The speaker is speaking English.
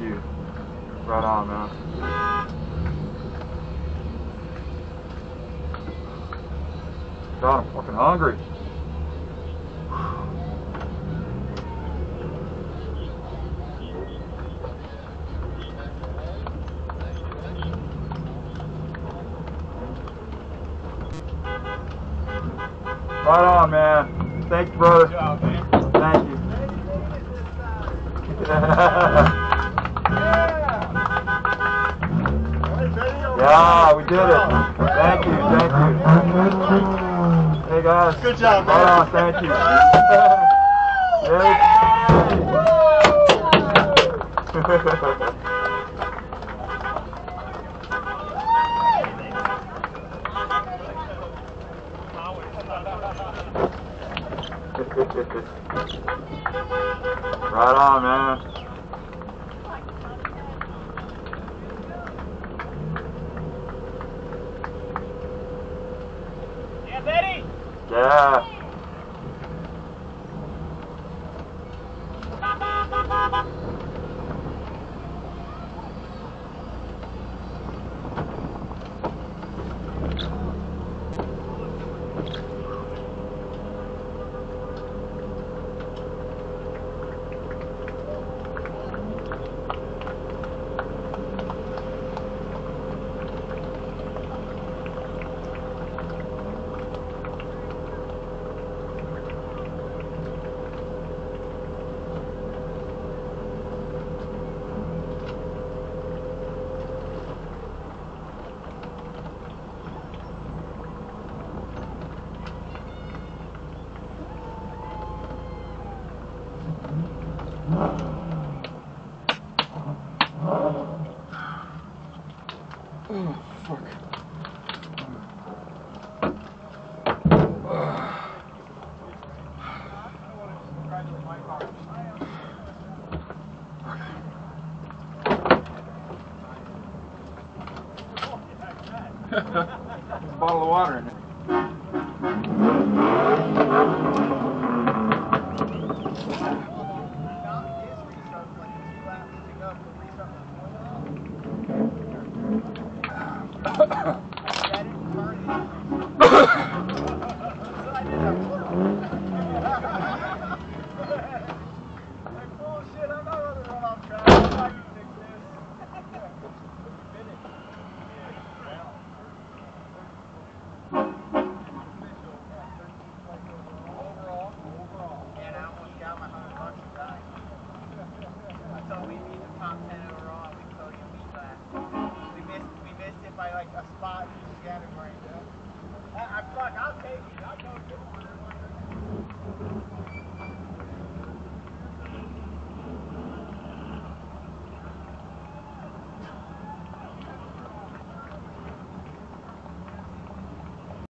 you. Right on, man. God, I'm fucking hungry. Right on, man. Thanks, brother. Good job, man. Thank you. Yeah, we did it. Thank you, thank you. Hey, guys. Good job, man. Right on, thank you. Right on, man. Yeah, Betty. Yeah. Oh, fuck. There's a bottle of water in it. I'll take it. I'll go get one.